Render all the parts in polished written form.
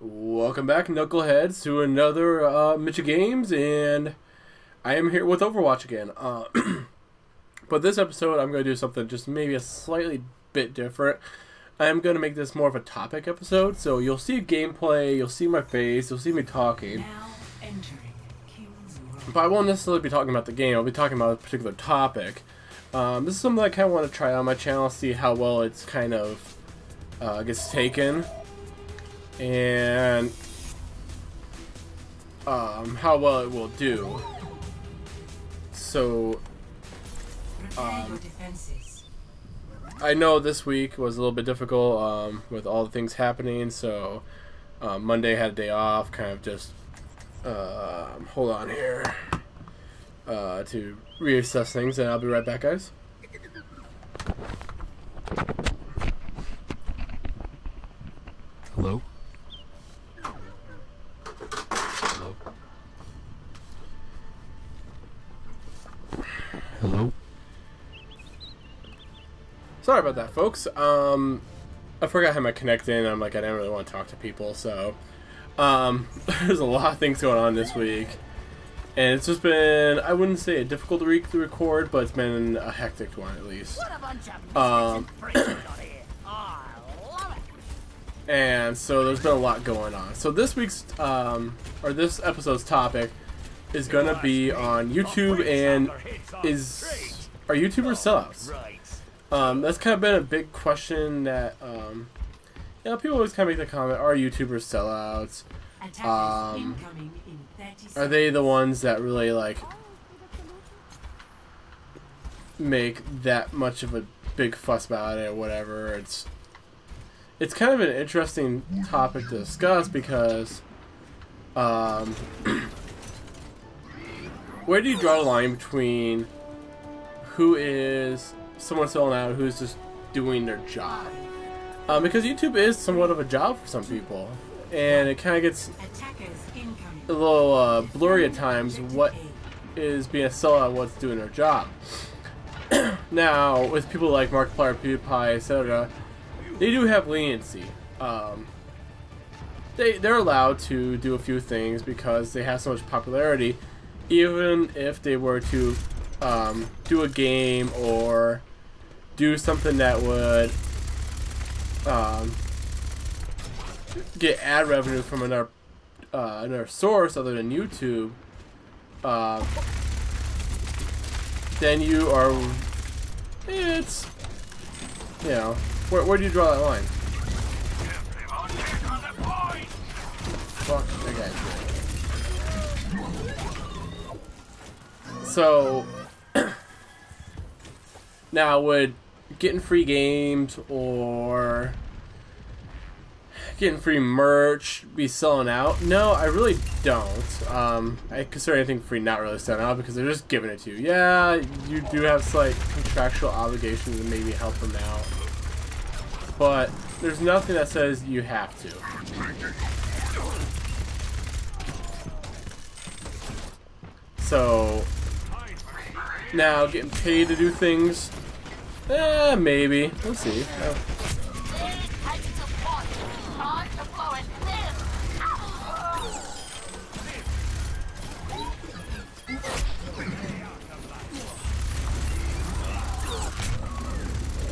Welcome back, knuckleheads, to another Mitchy Games, and I am here with Overwatch again. But this episode, I'm going to do something just maybe a slightly bit different. I'm going to make this more of a topic episode, so you'll see gameplay, you'll see my face, you'll see me talking. Now entering King's World. But I won't necessarily be talking about the game, I'll be talking about a particular topic. This is something I kind of want to try on my channel, see how well it's kind of gets taken. And how well it will do. So I know this week was a little bit difficult with all the things happening, so Monday had a day off, kind of just hold on here to reassess things, and I'll be right back, guys. Hello? Hello? Sorry about that, folks. I forgot how my connect in. I'm like, I didn't really want to talk to people, so there's a lot of things going on this week, and it's just been, I wouldn't say a difficult week to record, but it's been a hectic one at least. And so there's been a lot going on. So this week's or this episode's topic is gonna be on YouTube and are YouTubers sellouts? That's kind of been a big question that you know, people always kind of make the comment: are YouTubers sellouts? Are they the ones that really like make that much of a big fuss about it or whatever? It's kind of an interesting topic to discuss because. Where do you draw the line between who is someone selling out and who's just doing their job? Because YouTube is somewhat of a job for some people, and it kind of gets a little blurry at times what is being a sellout, what's doing their job. Now, with people like Markiplier, PewDiePie, etc., they do have leniency. They're allowed to do a few things because they have so much popularity. Even if they were to do a game or do something that would get ad revenue from another source other than YouTube, then you are, you know, where do you draw that line? Fuck that guy. So, now would getting free games or getting free merch be selling out? No, I really don't. I consider anything free not really selling out because they're just giving it to you. Yeah, you do have slight contractual obligations and maybe help them out. But there's nothing that says you have to. So... now, getting paid to do things? Eh, maybe. We'll see. Oh.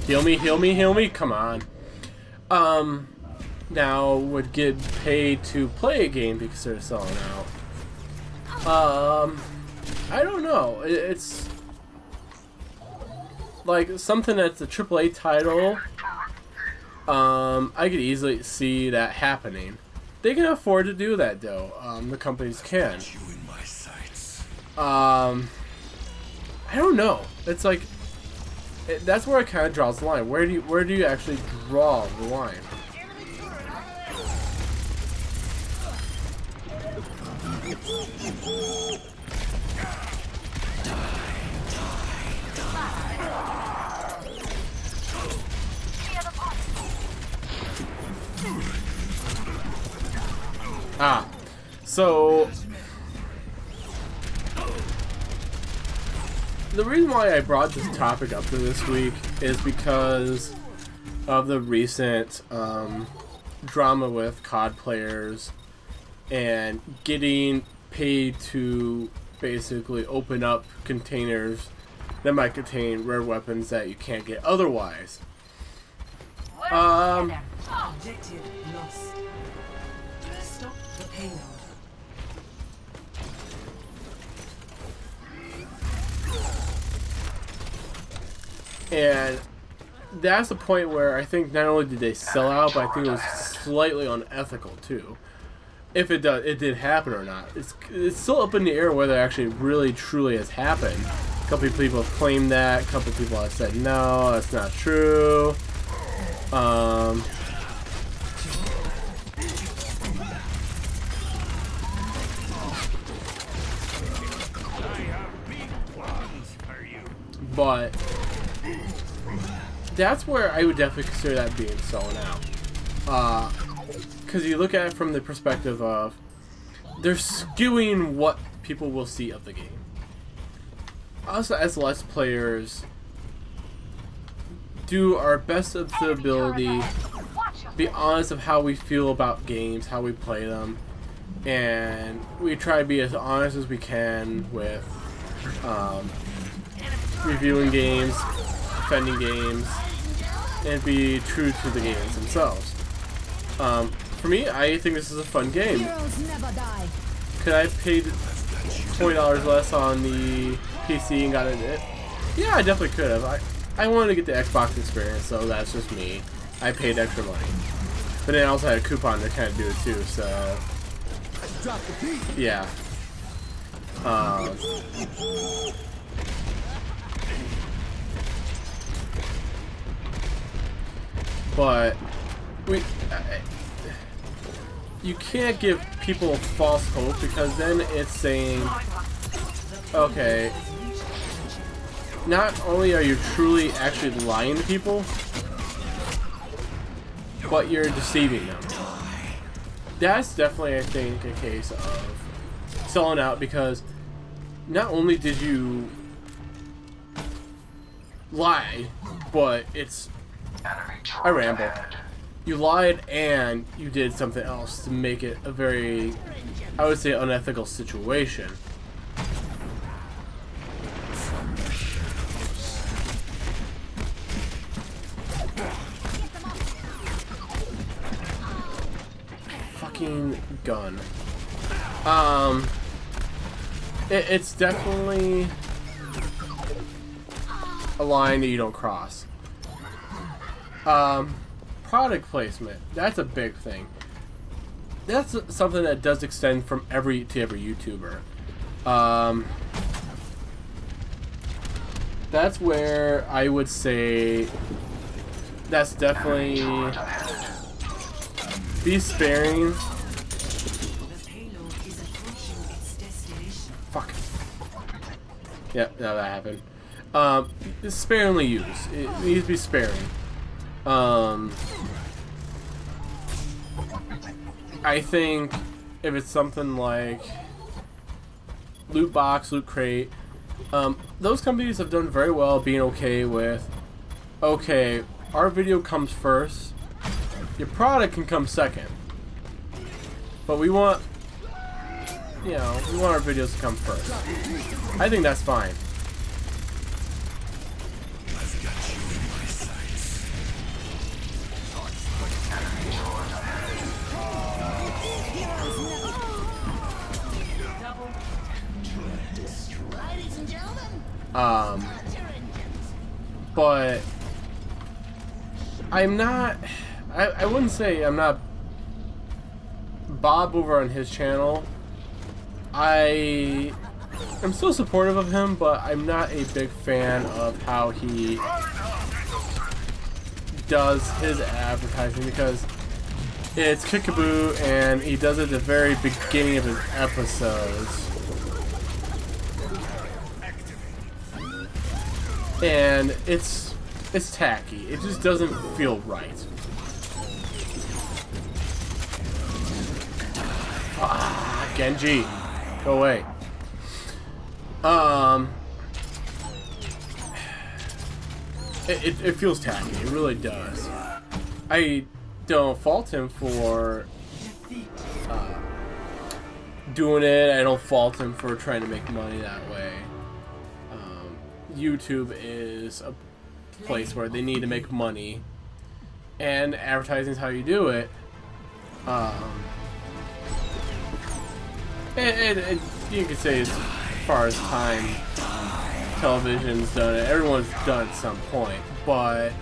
Heal me, heal me, heal me? Come on. Now, would get paid to play a game because they're selling out? I don't know. It's... like something that's a AAA title, I could easily see that happening. They can afford to do that, though. The companies can. I don't know. It's like that's where it kind of draws the line. Where do you actually draw the line? Ah, so the reason why I brought this topic up for this week is because of the recent drama with COD players and getting paid to basically open up containers that might contain rare weapons that you can't get otherwise. Objective lost. Stop the payload. And that's the point where I think not only did they sell out, but I think it was slightly unethical too. If it does, it did happen or not. It's still up in the air whether it actually really truly has happened. A couple of people have claimed that. A couple of people have said no, that's not true. But that's where I would definitely consider that being sold out. Because you look at it from the perspective of they're skewing what people will see of the game. Us as Let's Players do our best of the ability, be honest of how we feel about games, how we play them, and we try to be as honest as we can with reviewing games, defending games, and be true to the games themselves. For me, I think this is a fun game. Could I have paid $20 less on the PC and got it? Yeah, I definitely could have. I wanted to get the Xbox experience, so that's just me. I paid extra money. But then I also had a coupon to kind of do it too, so... yeah. But you can't give people false hope, because then it's saying, okay, not only are you truly actually lying to people, but you're deceiving them. That's definitely, I think, a case of selling out, because not only did you lie, but it's... I ramble. You lied and you did something else to make it a very, I would say, unethical situation. Fucking gun. It's definitely a line that you don't cross. Product placement, that's a big thing. That's something that does extend from every YouTuber. That's where I would say that's definitely be sparing. Fuck. Yep, no, that happened. It's sparingly used. It needs to be sparing. I think if it's something like Loot Box, Loot Crate, those companies have done very well being okay with, okay, our video comes first, your product can come second, but we want, you know, we want our videos to come first. I think that's fine. But I'm not, I wouldn't say I'm not Bob over on his channel. I'm still supportive of him, but I'm not a big fan of how he does his advertising, because it's Kick-A-Boo and he does it at the very beginning of his episodes. And it's tacky. It just doesn't feel right. Ah, Genji, go away. It feels tacky. It really does. I don't fault him for doing it. I don't fault him for trying to make money that way. YouTube is a place where they need to make money, and advertising is how you do it. And you could say as far as time, television's done it, everyone's done it at some point, but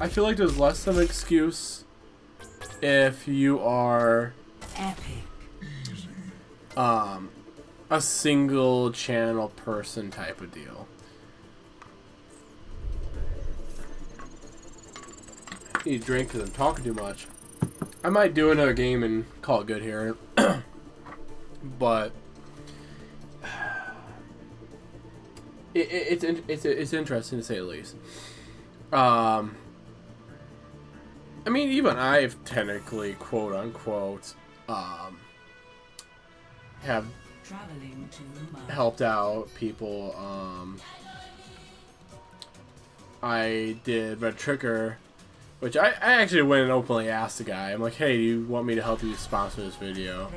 I feel like there's less of an excuse if you are a single channel person type of deal. I need a drink because I'm talking too much. I might do another game and call it good here, but it's interesting to say the least. I mean, even I've technically, quote unquote, have helped out people. I did Red Trigger, which I actually went and openly asked the guy. I'm like, hey, do you want me to help you sponsor this video?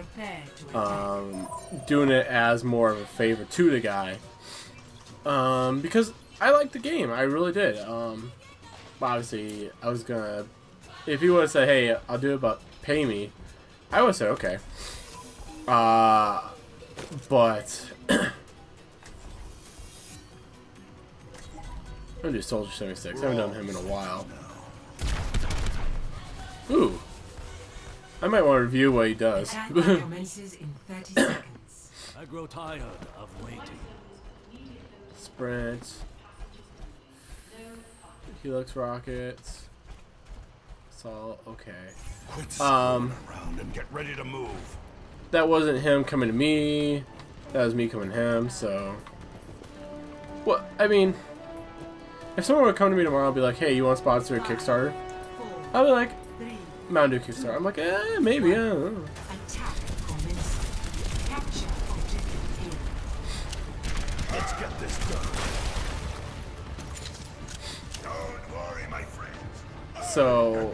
Doing it as more of a favor to the guy, because I liked the game. I really did. Obviously, I was gonna, if he would have said, hey, I'll do it but pay me, I would have said okay. But I'm gonna do Soldier 76. I haven't done him in a while. Ooh, I might want to review what he does. I grow tired of waiting. Sprint. Helix rockets. It's all okay. Quit around and get ready to move. That wasn't him coming to me. That was me coming to him. So, well, I mean, if someone would come to me tomorrow and be like, "Hey, you want to sponsor a Kickstarter?" I'd be like, "Mountain Dew Kickstarter." I'm like, "Eh, maybe." I don't know. Let's get this done. Don't worry, my friends. So,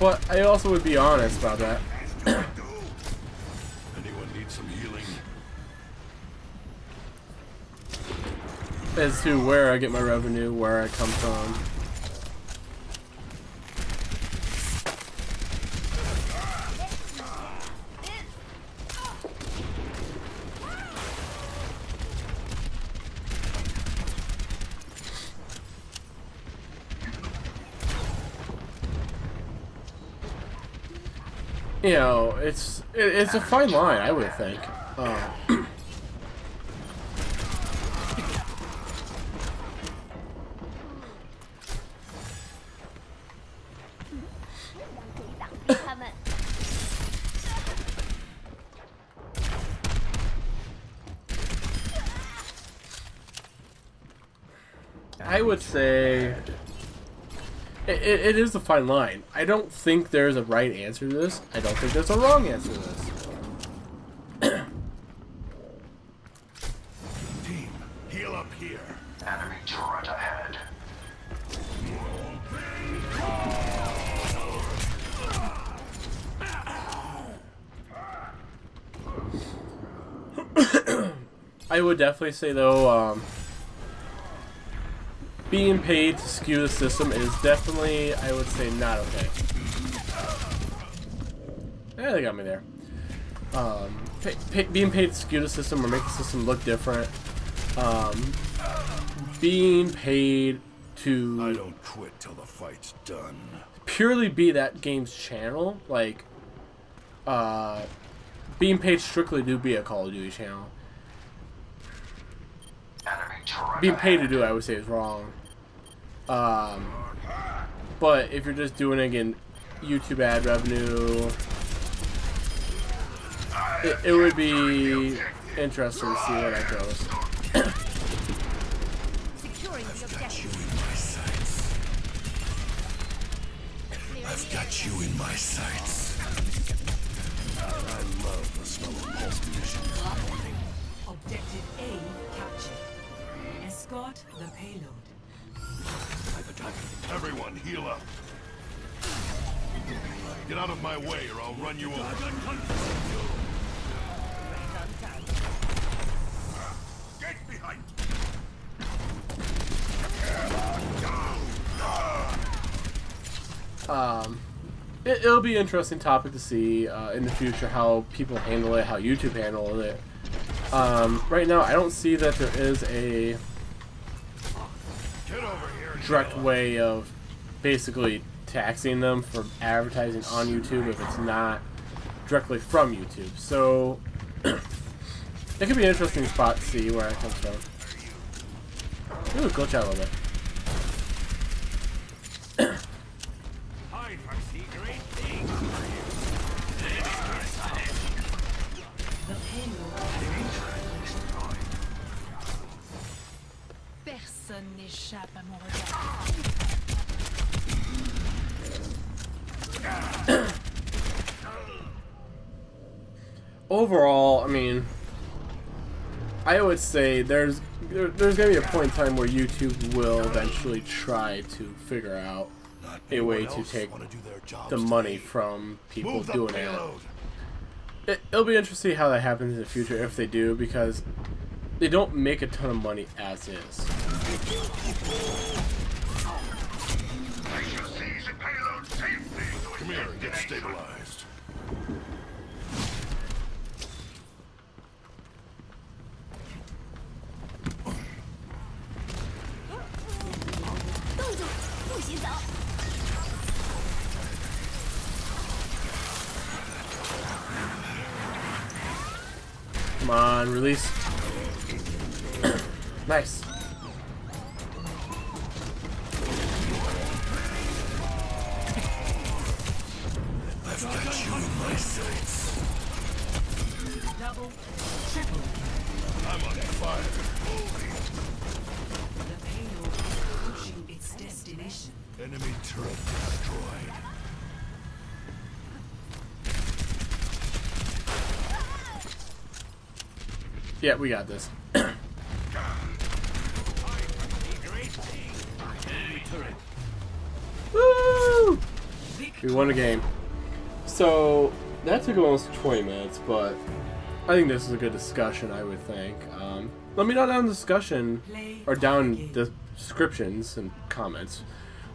but I also would be honest about that. As to where I get my revenue, where I come from. You know, it's a fine line, I would think. I would say it is a fine line. I don't think there's a right answer to this. I don't think there's a wrong answer to this. Team, heal up here. Enemy turret ahead. I would definitely say though, being paid to skew the system is definitely, I would say, not okay. Yeah, they got me there. Being paid to skew the system or make the system look different. Being paid to... I don't quit till the fight's done. Purely be that game's channel. Like, being paid strictly to be a Call of Duty channel. Being paid to do it, I would say, is wrong. But if you're just doing it, again, YouTube ad revenue, it would be interesting to see where that goes. I've got you in my sights. I love the smell of pulse munition. Objective A captured. Escort the payload. Everyone, heal up. Get out of my way, or I'll run you over. Get behind me! It'll be an interesting topic to see in the future how people handle it, how YouTube handles it. Right now, I don't see that there is a direct way of basically taxing them for advertising on YouTube if it's not directly from YouTube. So it could be an interesting spot to see where it comes from. Ooh, glitch out a little bit. Overall, I mean, I would say there's gonna be a point in time where YouTube will eventually try to figure out a way to take the money from people doing it. It'll be interesting to see how that happens in the future if they do, because they don't make a ton of money as is. Come here and get stabilized. Come on, release. Nice. I've got you in my sights. Double, triple. I'm on fire. The payload is reaching its destination. Enemy turret destroyed. Yeah, we got this. Woo! We won a game. So that took almost 20 minutes, but I think this is a good discussion. I would think. Let me know down in the discussion or down in the descriptions and comments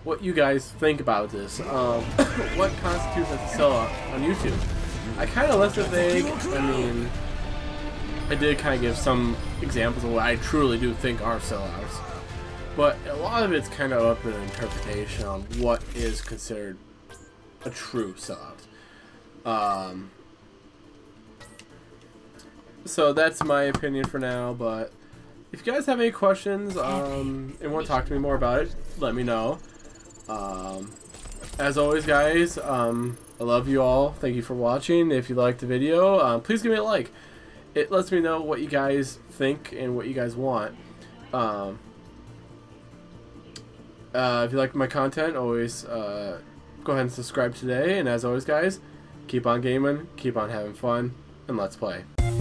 what you guys think about this. What constitutes as a sellout on YouTube? I kind of left it vague. I mean, I did kind of give some examples of what I truly do think are sellouts, but a lot of it's kind of up in interpretation on what is considered a true sellout. So that's my opinion for now, but if you guys have any questions and want to talk to me more about it, let me know. As always, guys, I love you all. Thank you for watching. If you liked the video, please give me a like. It lets me know what you guys think and what you guys want. If you like my content, always go ahead and subscribe today. And as always, guys, keep on gaming, keep on having fun, and let's play.